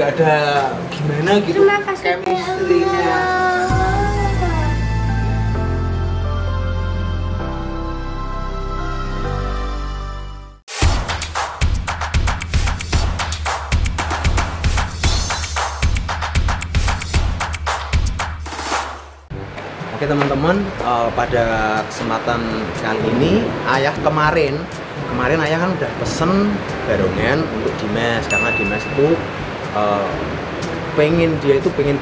nggak ada gimana gitu chemistry-nya. Oke teman-teman, pada kesempatan kali ini ayah kemarin ayah kan udah pesen barongan untuk Dimas karena Dimas itu pengen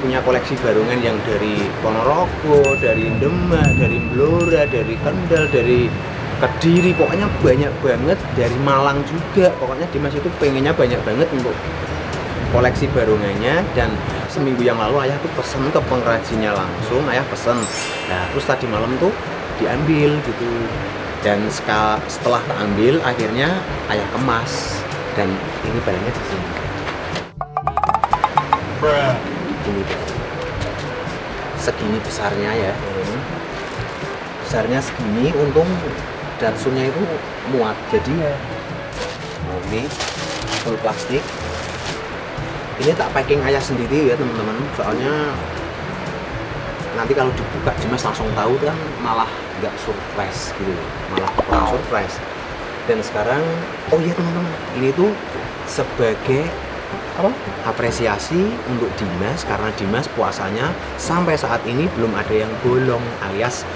punya koleksi barongan yang dari Ponorogo, dari Demak, dari Blora, dari Kendal, dari Kediri, pokoknya banyak banget, dari Malang juga. Pokoknya Dimas itu pengennya banyak banget untuk koleksi barongannya, dan seminggu yang lalu ayah tuh pesen ke pengrajinnya langsung, ayah pesen. Nah terus tadi malam tuh diambil gitu, dan setelah keambil akhirnya ayah kemas, dan ini barangnya di sini. Ini segini besarnya ya, besarnya segini. Untung Datsunnya itu muat, jadi ya ini full plastik. Ini tak packing ayah sendiri ya teman-teman, soalnya nanti kalau dibuka Dimas langsung tahu kan malah nggak surprise gitu, malah kurang surprise. Dan sekarang, oh iya teman-teman, ini tuh sebagai apa? Apresiasi untuk Dimas karena Dimas puasanya sampai saat ini belum ada yang bolong alias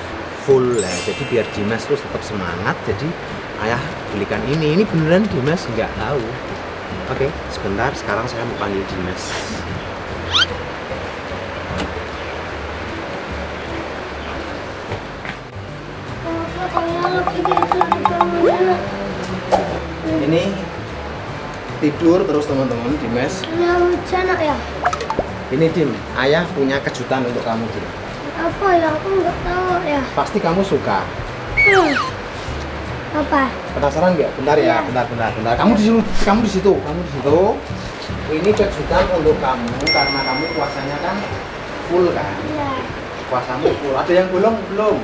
full lah. Jadi biar Dimas terus tetap semangat, jadi ayah belikan ini. Ini beneran Dimas nggak tahu. Oke, sebentar. Sekarang saya mau panggil Dimas. Ini tidur terus teman-teman, Dimas. Ya. Ini Dim, ayah punya kejutan untuk kamu Dim. Apa ya? Aku nggak tahu ya. Pasti kamu suka. Apa? Penasaran nggak? Bentar ya, bentar. Kamu di situ. Ini kejutan untuk kamu karena kamu puasanya kan full kan? Iya. Puasamu full. Ada yang bolong belum?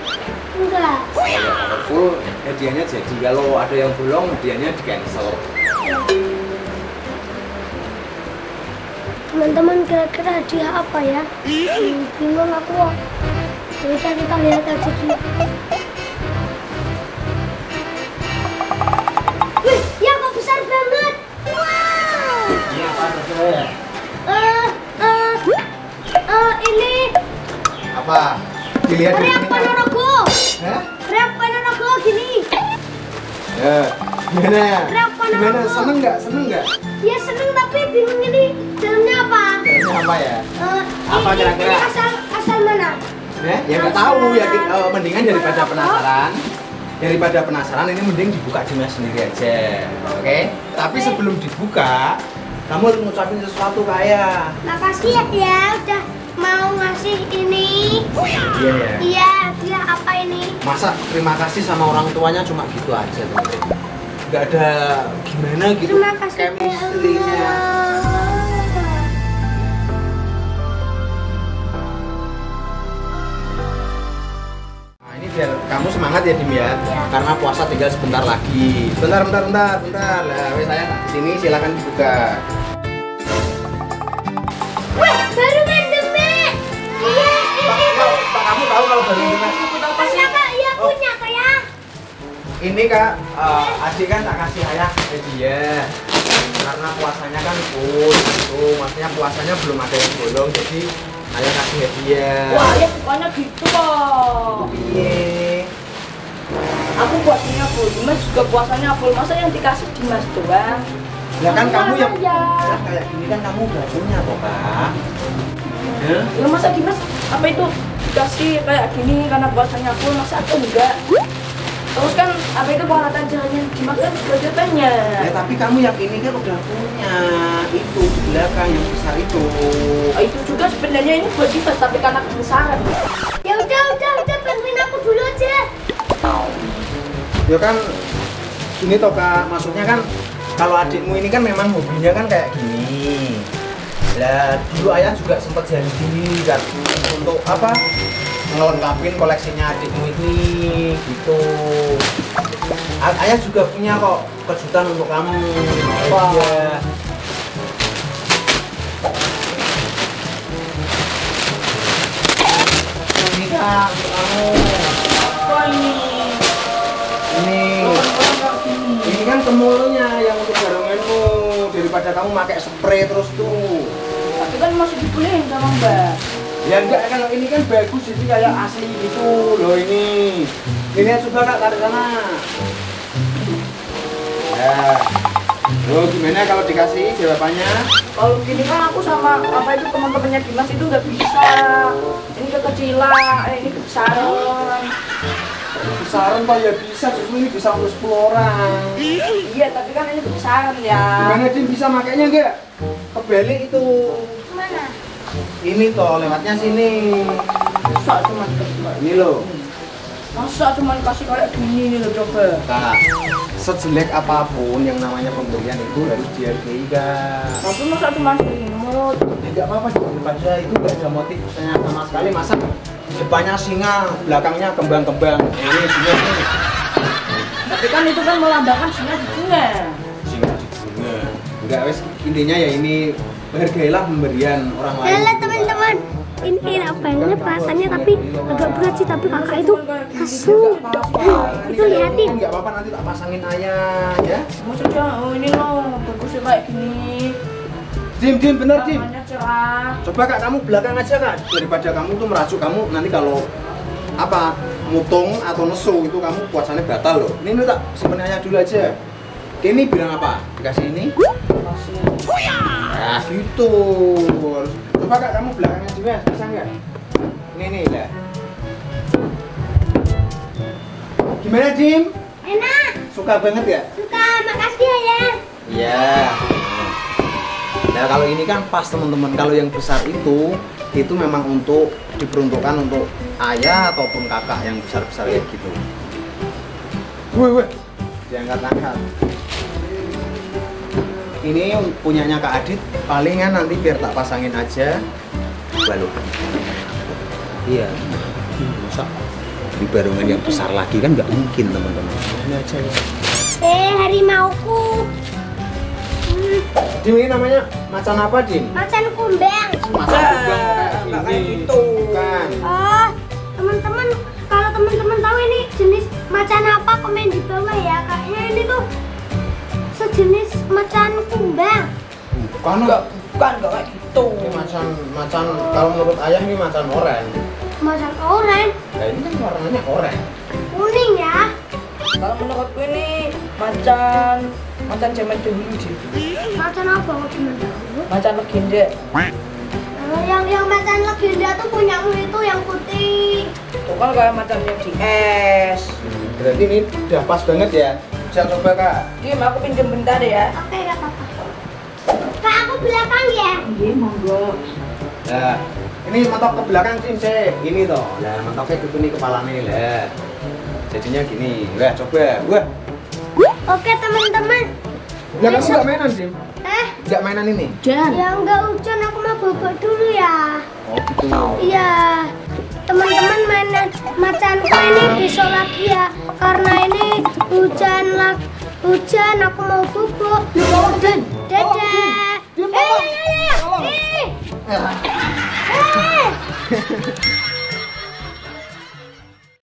Enggak. Kalau full hadiahnya jadi. Kalau ada yang bolong hadiahnya di cancel. Teman-teman kira-kira hadiah apa ya? Bingung aku. Bisa kita lihat aja dulu. Ini apa? Dilihat reak Ponorogo. Hah? Reak Ponorogo gini. Ya, gimana? Reak Ponorogo. Seneng nggak? Ya seneng, tapi bingung ini dalamnya apa? Dalamnya apa ya? Apa kira-kira? Ini asal mana? Ya nggak tahu ya. Mendingan daripada penasaran ini mending dibuka Dimas sendiri aja. Oke? Tapi sebelum dibuka, kamu harus ngucapin sesuatu kayak makasih ya udah mau ngasih ini. Iya dia apa ini? Masa terima kasih sama orang tuanya cuma gitu aja teman, nggak ada gimana gitu chemistry-nya. Nah ini biar kamu semangat ya Dim ya, karena puasa tinggal sebentar lagi. Bentar lah wes, saya sini silahkan dibuka. Barongan Demak. Iya, Pak, kamu tahu kalau barongan Demak? Punya Kak, iya punya Kak ya. Ini Kak, adik kan tak kasih ayah hadiah karena puasanya kan full, gitu. Maksudnya puasanya belum ada yang bolong, jadi ayah kasih hadiah. Wah, ya bukannya gitu loh. Iya. Aku puasanya full, Dimas juga puasanya full. Masa yang dikasih Dimas doang? Ya kan kamu yang kayak gini kan kamu gak punya kok Kak. Ya masa Dimas apa itu dikasih kayak gini karena puasanya full, masa aku enggak? Terus kan apa itu peralatan jalannya Dimas kan budgetannya. Ya tapi kamu yang ini kan udah punya itu di belakang yang besar itu. Oh, itu juga sebenarnya ini buat Dimas tapi karena kebesaran. Ya udah bantuin aku dulu aja. Ya kan ini toh Kak, maksudnya kan kalau adikmu ini kan memang hobinya kan kayak gini. Lah dulu ayah juga sempat janji kan untuk apa ngelengkapin koleksinya adikmu ini gitu. Ayah juga punya kok kejutan untuk kamu. Apa? banyak untuk kamu. Apa ini? Ini kan kemulunya yang untuk garunganmu, daripada kamu pakai spray terus tuh. Tapi kan masih dipulihin sama Mbak. Ya enggak, kalau ini kan bagus, jadi kayak asli gitu loh ini. Ini coba Kak tarik sana. Ya. Loh, gimana kalau dikasih jawabannya? Kalau gini kan aku sama apa itu teman-temannya Dimas itu nggak bisa. Ini kekecilan, ini kebesaran. Kebesaran Pak ya bisa, justru ini bisa untuk 10 orang. Iya, tapi kan ini kebesaran ya. Gimana Din bisa makainya enggak? Kebalik itu. Mana? Ini toh lewatnya sini. Masa cuma ini loh. Masa cuma kasih kayak gini nih loh coba. Nah, sejelek apapun yang namanya pemberian itu harus dihargai kan. Tapi masa cuma selimut. Tidak apa-apa, daripada itu nggak ada motif sama sekali. Masa depannya singa, belakangnya kembang-kembang. Ini singa ini. Tapi kan itu kan melambangkan singa di bunga. Singa di bunga. Enggak wes, intinya ya ini hargailah pemberian orang lain. Halo teman-teman. Ini enak banget rasanya, tapi agak berat sih, tapi kakak itu asu. Itu lihatin. Enggak apa-apa, nanti tak pasangin ayah ya. Maksudnya, oh ini loh, bagusnya kayak gini. Dim, bener Dim. Coba Kak, kamu belakang aja Kak. Daripada kamu tuh merajuk, kamu nanti kalau apa mutung atau nesu itu kamu puasanya batal loh. Ini tak simpen ayah dulu aja. Ini bilang apa? Dikasih ini? Kasih. Nah gitu. Coba Kak, kamu belakangnya juga, bisa nggak? Nih lah. Gimana Dim? Enak. Suka banget ya? Suka, makasih ya. Iya. Nah kalau ini kan pas teman-teman. Kalau yang besar itu memang untuk diperuntukkan untuk ayah ataupun kakak yang besar kayak gitu. Wih, diangkat-angkat. Ini punyanya Kak Adit, palingan nanti biar tak pasangin aja. Balok. Iya. Masa di barungan yang besar lagi kan nggak mungkin teman-teman. Ini aja ya. Harimauku. Dim, ini namanya macan apa Dim? Macan kumbang. Macan kumbang kayak gitu kan. Oh, teman-teman, kalau teman-teman tahu ini jenis macan apa komen di bawah ya. Kayaknya ini tuh sejenis macan kumbang. Bukan kayak gitu. Ini macan kalau menurut ayah ini macan oren. Macan oren? Nah, ini kan warnanya oren. Kuning ya. Kalau menurutku ini macan zaman dahulu deh. Macan apa zaman dahulu? Macan legenda. Yang macan legenda tuh punyamu itu yang putih. Tuh kan kayak macan yang di es. Berarti ini udah pas banget ya. Bisa coba Kak. Dim, aku pinjam bentar ya. Oke, nggak apa-apa. Kak, aku belakang ya. Iya, monggo. Nah, ini mentok ke belakang Dim, sih. Ini toh. Nah, mentoknya gitu nih kepalanya nih lah. Jadinya gini. Wah, coba. Wah. Oke, teman-teman. Ya, kamu nggak mainan Dim? Nggak mainan ini? Hujan. Ya, nggak hujan. Aku mau bobok dulu ya. Oh, gitu. Iya. Teman-teman, mainan macanku ini besok lagi ya, karena ini hujan, aku mau bubuk. Hujan, dadah.